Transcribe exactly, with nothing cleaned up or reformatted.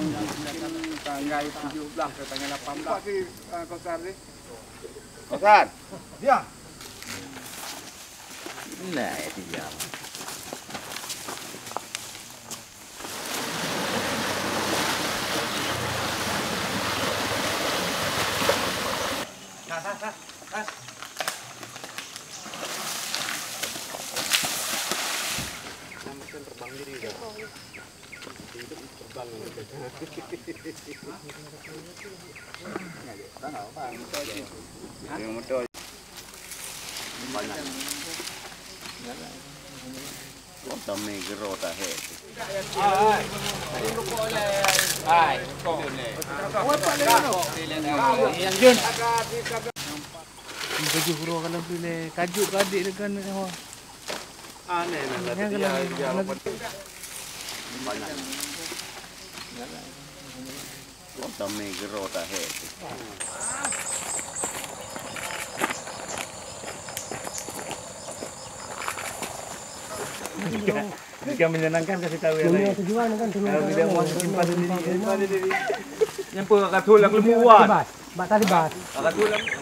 tanggal tujuh belas ke tanggal lapan belas. Pak si Kosar sih. Kosar. Ya. Nah, itu dia. Nah, nah, nah, nah. Terbang diri ya. Terbang banyak. Aneh lah, tapi dia jalan banyak. Kota Megro tak hek. Jika menyenangkan kasih tahu yang lain. Kalau tidak mau simpan sendiri, simpan sendiri. Yang pun kat tulang lembuan. Kat tulang.